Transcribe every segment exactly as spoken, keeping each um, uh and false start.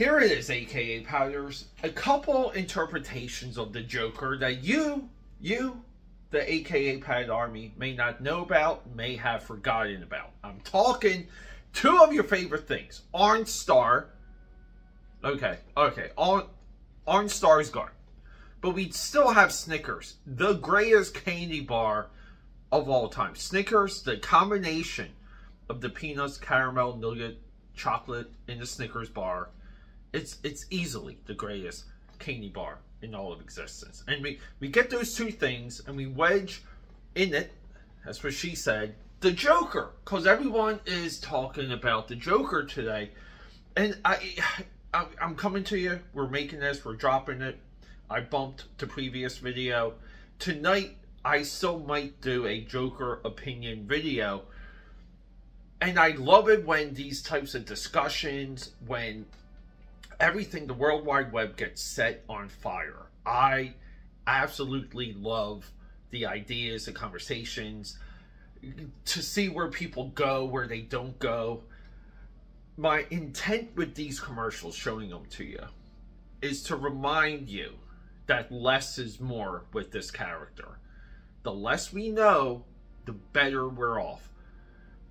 Here it is, AKAPADers. A couple interpretations of the Joker that you, you, the AKAPAD army, may not know about, may have forgotten about. I'm talking two of your favorite things. Onstar. Okay, okay. On, Onstar's gone. But we still have Snickers, the greatest candy bar of all time. Snickers, the combination of the peanuts, caramel, nougat, chocolate in the Snickers bar. It's it's easily the greatest candy bar in all of existence. And we, we get those two things and we wedge in it, that's what she said, the Joker. Because everyone is talking about the Joker today. And I, I, I'm coming to you. We're making this. We're dropping it. I bumped the previous video. Tonight, I still might do a Joker opinion video. And I love it when these types of discussions, when everything, the World Wide Web gets set on fire. I absolutely love the ideas, the conversations, to see where people go, where they don't go. My intent with these commercials, showing them to you, is to remind you that less is more with this character. The less we know, the better we're off.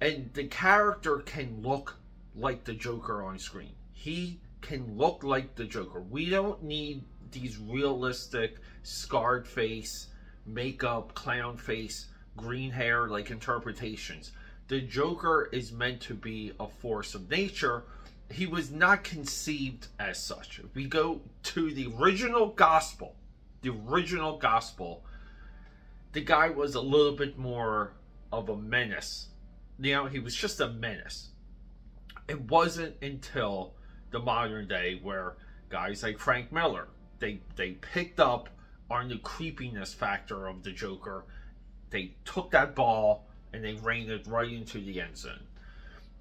And the character can look like the Joker on screen. He can look like the Joker. We don't need these realistic scarred face, makeup, clown face, green hair like interpretations. The Joker is meant to be a force of nature. He was not conceived as such. If we go to the original gospel, the original gospel, the guy was a little bit more of a menace. You know, he was just a menace. It wasn't until the modern day where guys like Frank Miller, they they picked up on the creepiness factor of the Joker. They took that ball and they reined it right into the end zone.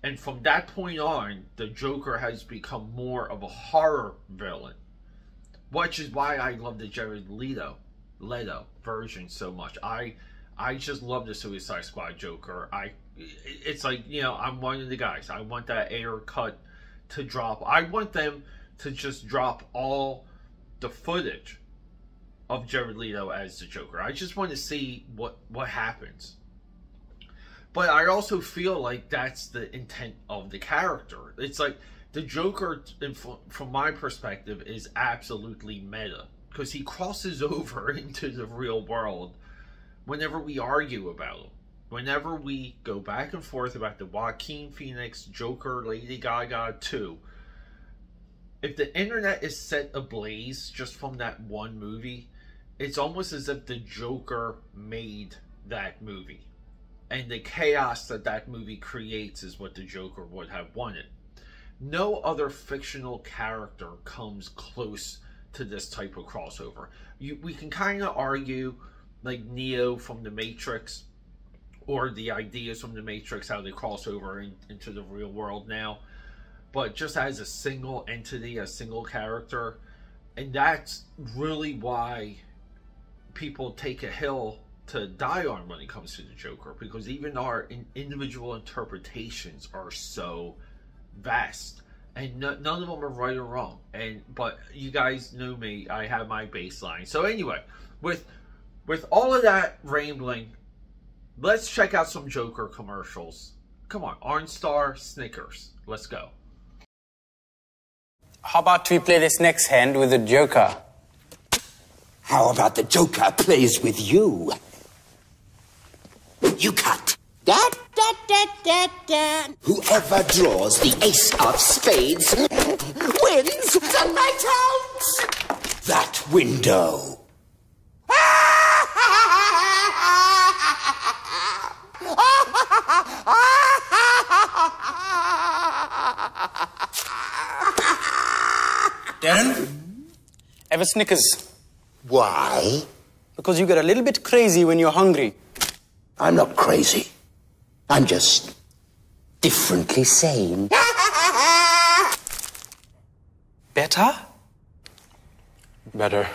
And from that point on, the Joker has become more of a horror villain, which is why I love the Jared Leto, Leto version so much. I I just love the Suicide Squad Joker. I it's like, you know, I'm one of the guys. I want that air cut to drop. I want them to just drop all the footage of Jared Leto as the Joker. I just want to see what what happens. But I also feel like that's the intent of the character. It's like the Joker, from my perspective, is absolutely meta, because he crosses over into the real world whenever we argue about him. Whenever we go back and forth about the Joaquin Phoenix, Joker, Lady Gaga two, if the internet is set ablaze just from that one movie, it's almost as if the Joker made that movie. And the chaos that that movie creates is what the Joker would have wanted. No other fictional character comes close to this type of crossover. You, we can kind of argue like Neo from The Matrix, or the ideas from The Matrix, how they cross over in, into the real world now. But just as a single entity, a single character. And that's really why people take a hill to die on when it comes to the Joker. Because even our in individual interpretations are so vast. And no, none of them are right or wrong. And But you guys know me. I have my baseline. So anyway, with, with all of that rambling, let's check out some Joker commercials. Come on, OnStar, Snickers. Let's go. How about we play this next hand with the Joker? How about the Joker plays with you? You cut. Da, da, da, da, da. Whoever draws the ace of spades wins the night out. That window. Darren? Ever Snickers? Why? Because you get a little bit crazy when you're hungry. I'm not crazy. I'm just differently sane. Better? Better.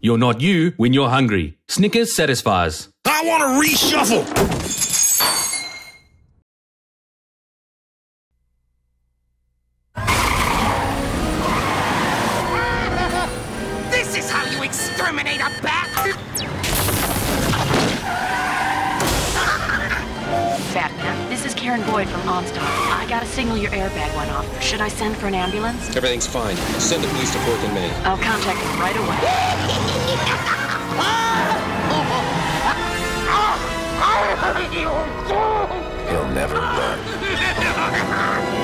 You're not you when you're hungry. Snickers satisfies. I want to reshuffle! discriminate a bat? Batman, this is Karen Boyd from Onstar. I got a signal your airbag went off. Should I send for an ambulance? Everything's fine. Send the police to Fourth and Main. I'll contact them right away. He'll never learn.